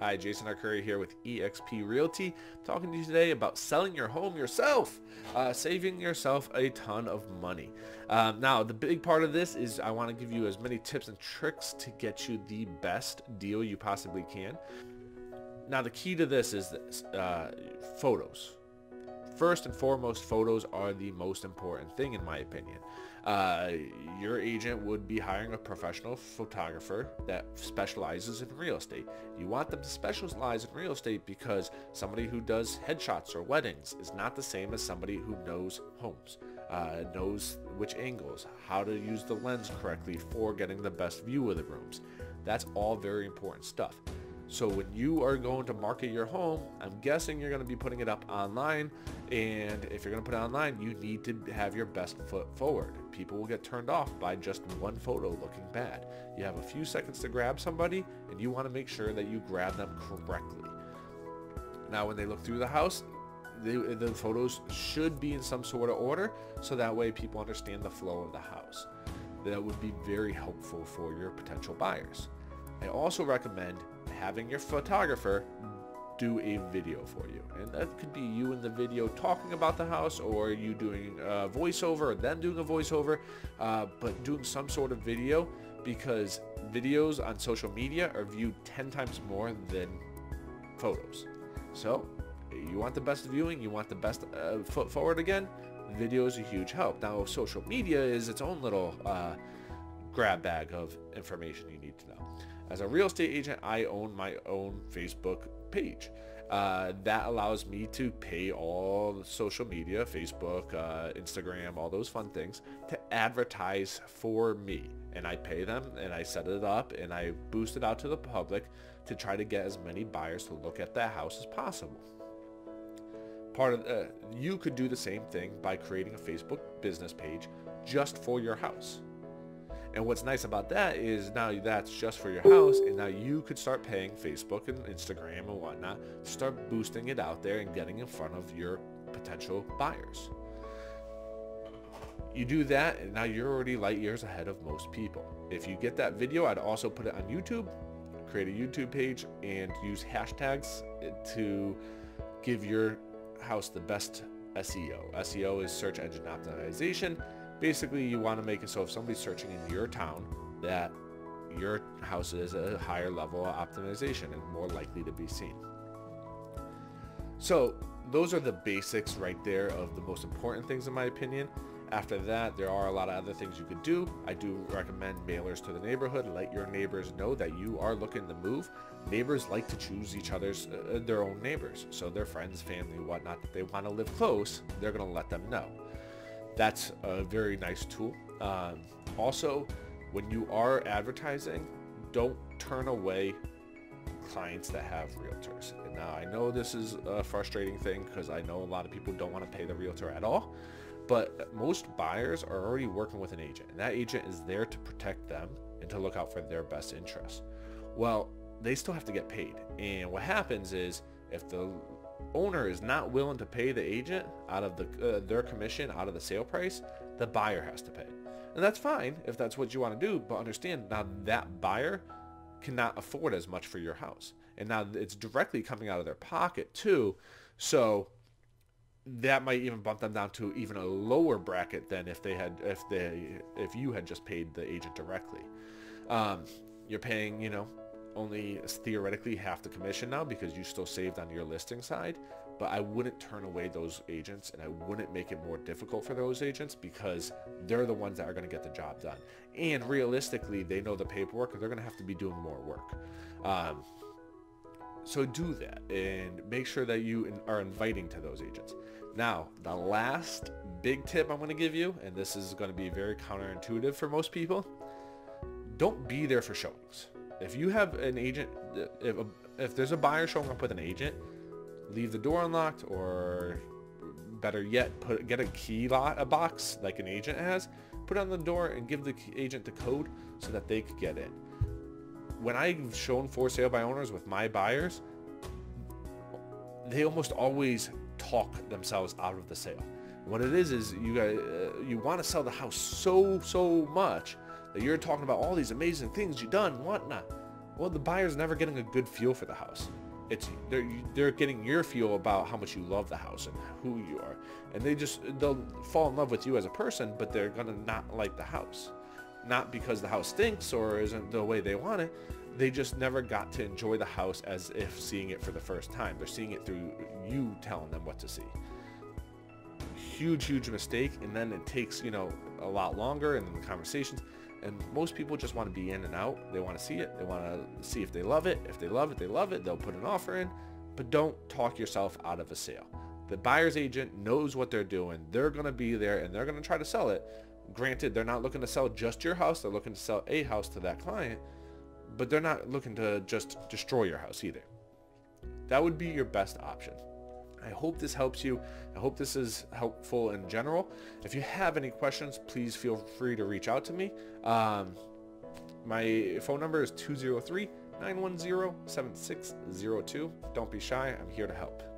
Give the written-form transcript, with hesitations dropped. Hi, Jason Arcuri here with eXp Realty. I'm talking to you today about selling your home yourself, saving yourself a ton of money. Now, the big part of this is I want to give you as many tips and tricks to get you the best deal you possibly can. Now, the key to this is photos. First and foremost, photos are the most important thing, in my opinion. Your agent would be hiring a professional photographer that specializes in real estate. You want them to specialize in real estate because somebody who does headshots or weddings is not the same as somebody who knows homes, knows which angles, how to use the lens correctly for getting the best view of the rooms. That's all very important stuff. So when you are going to market your home, I'm guessing you're going to be putting it up online. And if you're going to put it online, you need to have your best foot forward. People will get turned off by just one photo looking bad. You have a few seconds to grab somebody, and you want to make sure that you grab them correctly. Now, when they look through the house, the photos should be in some sort of order, so that way people understand the flow of the house. That would be very helpful for your potential buyers. I also recommend having your photographer do a video for you, and that could be you in the video talking about the house, or you doing a voiceover, or them doing a voiceover, but doing some sort of video, because videos on social media are viewed 10 times more than photos. So you want the best viewing, you want the best foot forward. Again, video is a huge help. Now, social media is its own little grab bag of information you need to know. As a real estate agent, I own my own Facebook page. That allows me to pay all the social media, Facebook, Instagram, all those fun things, to advertise for me. And I pay them, and I set it up, and I boost it out to the public to try to get as many buyers to look at that house as possible. You could do the same thing by creating a Facebook business page just for your house. And what's nice about that is now that's just for your house, and now you could start paying Facebook and Instagram and whatnot, start boosting it out there and getting in front of your potential buyers. You do that, and now you're already light years ahead of most people. If you get that video, I'd also put it on YouTube, create a YouTube page, and use hashtags to give your house the best SEO. SEO is search engine optimization. Basically, you want to make it so if somebody's searching in your town, that your house is a higher level of optimization and more likely to be seen. So those are the basics right there of the most important things, in my opinion. After that, there are a lot of other things you could do. I do recommend mailers to the neighborhood. Let your neighbors know that you are looking to move. Neighbors like to choose their own neighbors. So their friends, family, whatnot, that they want to live close, they're going to let them know. That's a very nice tool. Also, when you are advertising, don't turn away clients that have realtors. And now I know this is a frustrating thing, because I know a lot of people don't want to pay the realtor at all, but most buyers are already working with an agent, and that agent is there to protect them and to look out for their best interests. Well, they still have to get paid. And what happens is, if the owner is not willing to pay the agent out of their commission, out of the sale price, the buyer has to pay. And that's fine if that's what you want to do, but understand now that buyer cannot afford as much for your house, and now it's directly coming out of their pocket too. So that might even bump them down to even a lower bracket than if you had just paid the agent directly. You're paying, you know, only theoretically half the commission now, because you still saved on your listing side. But I wouldn't turn away those agents, and I wouldn't make it more difficult for those agents, because they're the ones that are going to get the job done. And realistically, they know the paperwork, and they're going to have to be doing more work. So do that, and make sure that you are inviting to those agents. Now, the last big tip I'm going to give you, and this is going to be very counterintuitive for most people, don't be there for showings. If you have an agent, if there's a buyer showing up with an agent, leave the door unlocked, or better yet, get a box like an agent has, put it on the door and give the agent the code so that they could get in. When I've shown for sale by owners with my buyers, they almost always talk themselves out of the sale. What it is you want to sell the house so much that you're talking about all these amazing things you've done, whatnot. well, the buyer's never getting a good feel for the house. It's they're getting your feel about how much you love the house and who you are, and they'll fall in love with you as a person, but they're gonna not like the house, not because the house stinks or isn't the way they want it. They just never got to enjoy the house as if seeing it for the first time. They're seeing it through you telling them what to see. Huge mistake. And then it takes, you know, a lot longer in the conversations, and most people just want to be in and out. They want to see it, they want to see if they love it. If they love it, they love it, they'll put an offer in. But don't talk yourself out of a sale. The buyer's agent knows what they're doing. They're going to be there and they're going to try to sell it. Granted, they're not looking to sell just your house, they're looking to sell a house to that client, but they're not looking to just destroy your house either. That would be your best option. I hope this helps you. I hope this is helpful in general. If you have any questions, please feel free to reach out to me. My phone number is 203-910-7602. Don't be shy. I'm here to help.